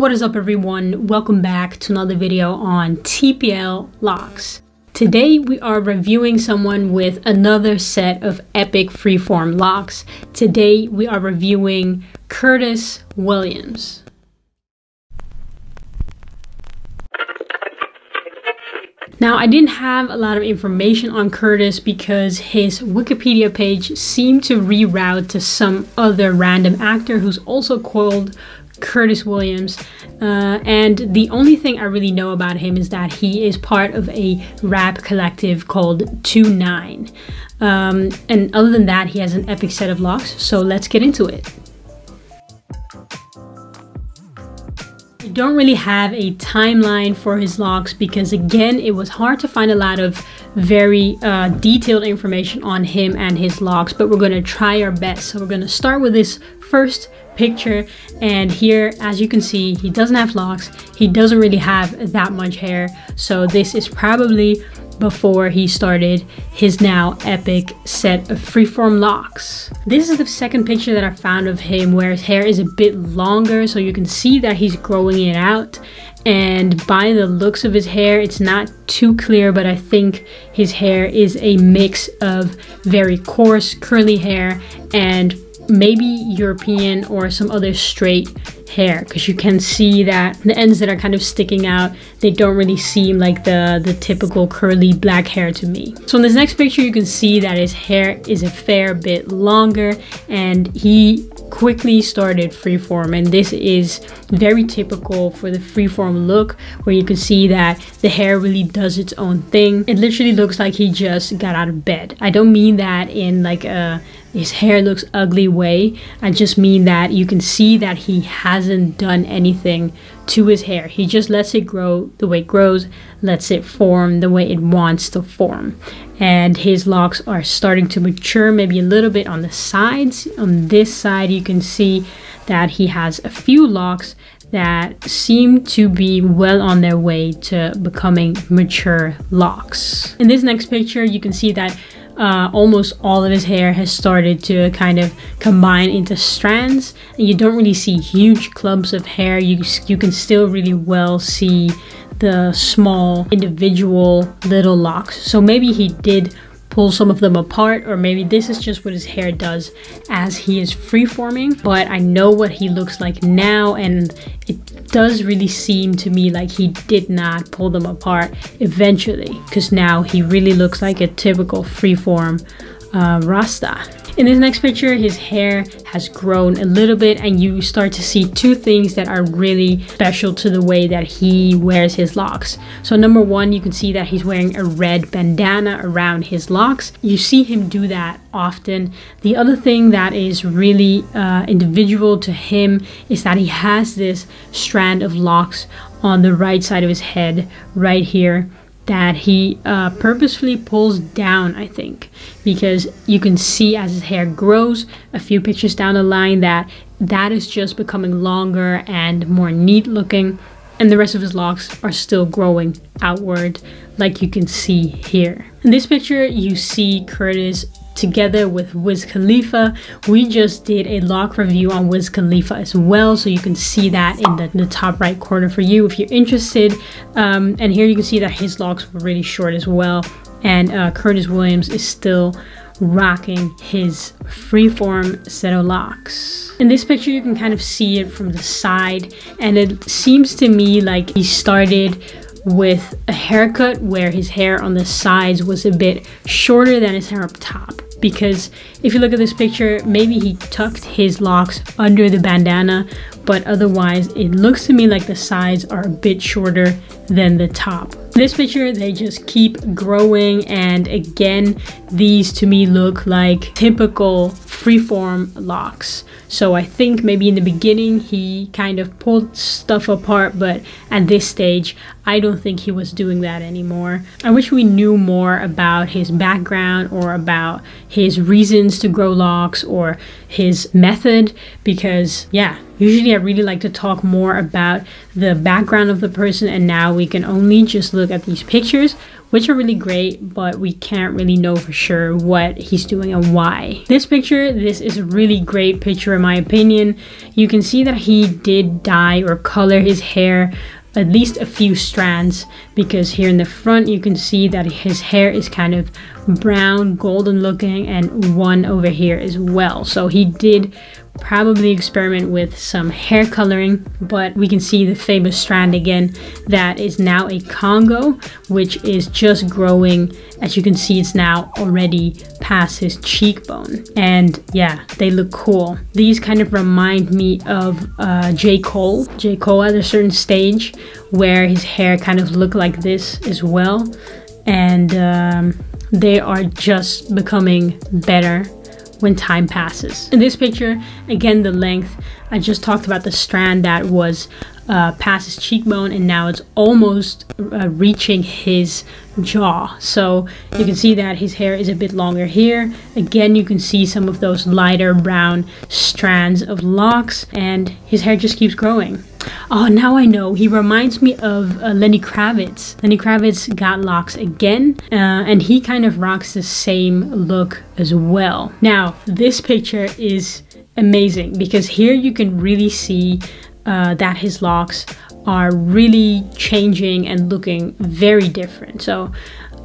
What is up, everyone? Welcome back to another video on TPL locks. Today we are reviewing someone with another set of epic freeform locks. Today we are reviewing Curtis Williams. Now, I didn't have a lot of information on Curtis because his Wikipedia page seemed to reroute to some other random actor who's also called Curtis Williams, and the only thing I really know about him is that he is part of a rap collective called Two-9, and other than that, he has an epic set of locks, so let's get into it. I don't really have a timeline for his locks because, again, it was hard to find a lot of very detailed information on him and his locks, but we're going to try our best. So we're going to start with this first picture, and here, as you can see, he doesn't have locks. He doesn't really have that much hair, so this is probably before he started his now epic set of freeform locks. This is the second picture that I found of him where his hair is a bit longer, so you can see that he's growing it out, and by the looks of his hair, it's not too clear, but I think his hair is a mix of very coarse curly hair and maybe European or some other straight hair, because you can see that the ends that are kind of sticking out, they don't really seem like the typical curly black hair to me. So in this next picture, you can see that his hair is a fair bit longer, and he quickly started freeform, and this is very typical for the freeform look where you can see that the hair really does its own thing. It literally looks like he just got out of bed. I don't mean that in like his hair looks ugly way. I just mean that you can see that he hasn't done anything to his hair. He just lets it grow the way it grows, lets it form the way it wants to form. And his locks are starting to mature, maybe a little bit on the sides. On this side, you can see that he has a few locks that seem to be well on their way to becoming mature locks. In this next picture, you can see that almost all of his hair has started to kind of combine into strands, and you don't really see huge clumps of hair. You can still really well see the small individual little locks, so maybe he did pull some of them apart, or maybe this is just what his hair does as he is freeforming. But I know what he looks like now, and it does really seem to me like he did not pull them apart eventually, because now he really looks like a typical freeform Rasta. In this next picture, his hair has grown a little bit, and you start to see two things that are really special to the way that he wears his locks. So number one, you can see that he's wearing a red bandana around his locks. You see him do that often. The other thing that is really individual to him is that he has this strand of locks on the right side of his head right here that he purposefully pulls down, I think, because you can see as his hair grows a few pictures down the line that that is just becoming longer and more neat looking, and the rest of his locks are still growing outward like you can see here. In this picture, you see Curtis together with Wiz Khalifa. We just did a lock review on Wiz Khalifa as well, so you can see that in the top right corner for you if you're interested. And here you can see that his locks were really short as well, and Curtis Williams is still rocking his freeform set of locks. In this picture, you can kind of see it from the side, and it seems to me like he started with a haircut where his hair on the sides was a bit shorter than his hair up top, because if you look at this picture, maybe he tucked his locks under the bandana, but otherwise it looks to me like the sides are a bit shorter than the top. This picture, they just keep growing, and again, these to me look like typical freeform locks. So I think maybe in the beginning he kind of pulled stuff apart, but at this stage I don't think he was doing that anymore. I wish we knew more about his background or about his reasons to grow locks or his method, because yeah, usually I really like to talk more about the background of the person, and now we can only just look look at these pictures, which are really great, but we can't really know for sure what he's doing and why. This is a really great picture in my opinion. You can see that he did dye or color his hair at least a few strands, because here in the front you can see that his hair is kind of brown, golden looking, and one over here as well. So he did probably experiment with some hair coloring, but we can see the famous strand again that is now a Congo, which is just growing. As you can see, it's now already past his cheekbone, and yeah, they look cool. These kind of remind me of J. Cole. J. Cole at a certain stage where his hair kind of looked like this as well, and they are just becoming better when time passes. In this picture, again, the length, I just talked about the strand that was past his cheekbone, and now it's almost reaching his jaw. So you can see that his hair is a bit longer here. Again, you can see some of those lighter brown strands of locks, and his hair just keeps growing. Oh, now I know. He reminds me of Lenny Kravitz. Lenny Kravitz got locks again, and he kind of rocks the same look as well. Now, this picture is amazing because here you can really see that his locks are really changing and looking very different. So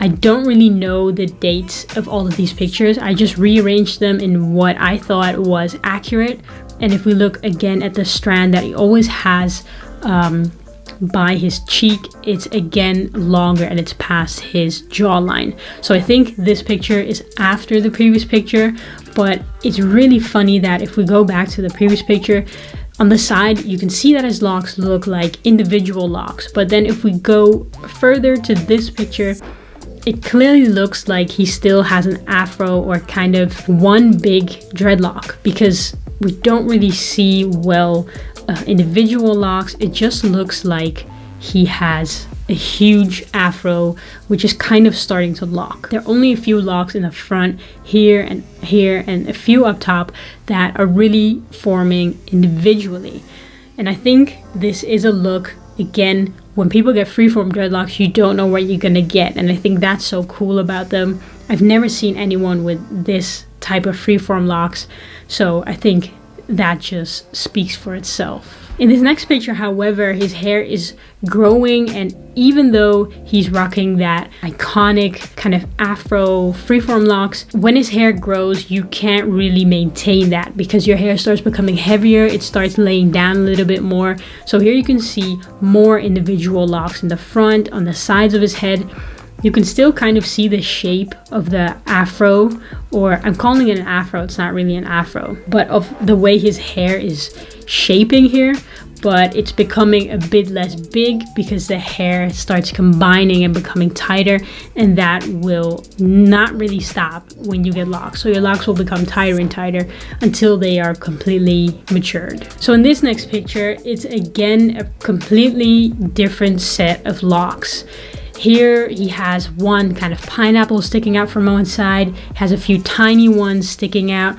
I don't really know the dates of all of these pictures. I just rearranged them in what I thought was accurate. And if we look again at the strand that he always has by his cheek, it's again longer and it's past his jawline. So I think this picture is after the previous picture, but it's really funny that if we go back to the previous picture, on the side, you can see that his locks look like individual locks. But then if we go further to this picture, it clearly looks like he still has an afro or kind of one big dreadlock, because we don't really see well individual locks. It just looks like he has a huge afro, which is kind of starting to lock. There are only a few locks in the front here and here, and a few up top that are really forming individually. And I think this is a look, again, when people get freeform dreadlocks, you don't know what you're gonna get. And I think that's so cool about them. I've never seen anyone with this type of freeform locks, so I think that just speaks for itself. In this next picture, however, his hair is growing, and even though he's rocking that iconic kind of afro freeform locks, when his hair grows, you can't really maintain that because your hair starts becoming heavier, it starts laying down a little bit more. So here you can see more individual locks in the front, on the sides of his head. You can still kind of see the shape of the afro, or I'm calling it an afro, it's not really an afro, but of the way his hair is shaping here, but it's becoming a bit less big because the hair starts combining and becoming tighter, and that will not really stop when you get locks. So your locks will become tighter and tighter until they are completely matured. So in this next picture, it's again a completely different set of locks. Here he has one kind of pineapple sticking out from one side, has a few tiny ones sticking out,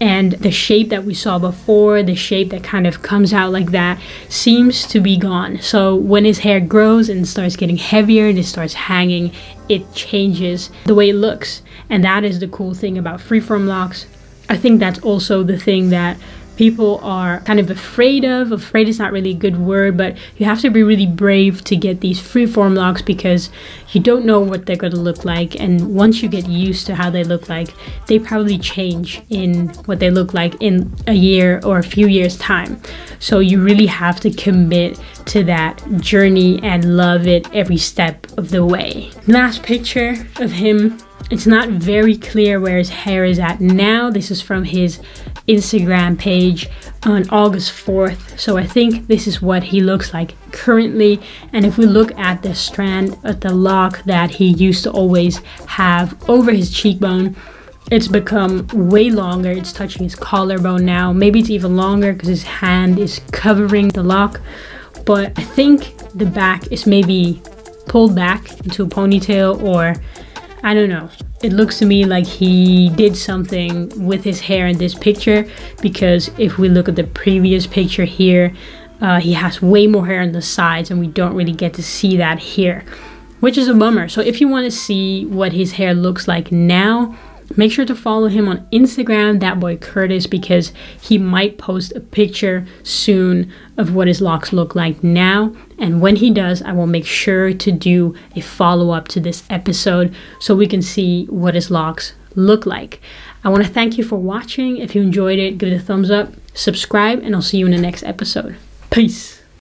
and the shape that we saw before, the shape that kind of comes out like that, seems to be gone. So when his hair grows and starts getting heavier and it starts hanging, it changes the way it looks. And that is the cool thing about freeform locks. I think that's also the thing that people are kind of afraid of. Afraid is not really a good word, but you have to be really brave to get these freeform locks because you don't know what they're going to look like. And once you get used to how they look like, they probably change in what they look like in a year or a few years' time. So you really have to commit to that journey and love it every step of the way. Last picture of him. It's not very clear where his hair is at now. This is from his Instagram page on August 4th. So I think this is what he looks like currently. And if we look at the strand, at the lock that he used to always have over his cheekbone, it's become way longer. It's touching his collarbone now. Maybe it's even longer because his hand is covering the lock. But I think the back is maybe pulled back into a ponytail, or I don't know. It looks to me like he did something with his hair in this picture, because if we look at the previous picture here, he has way more hair on the sides and we don't really get to see that here. which is a bummer. So if you want to see what his hair looks like now, make sure to follow him on Instagram, that boy Curtis, because he might post a picture soon of what his locks look like now. And when he does, I will make sure to do a follow-up to this episode so we can see what his locks look like. I want to thank you for watching. If you enjoyed it, give it a thumbs up, subscribe, and I'll see you in the next episode. Peace.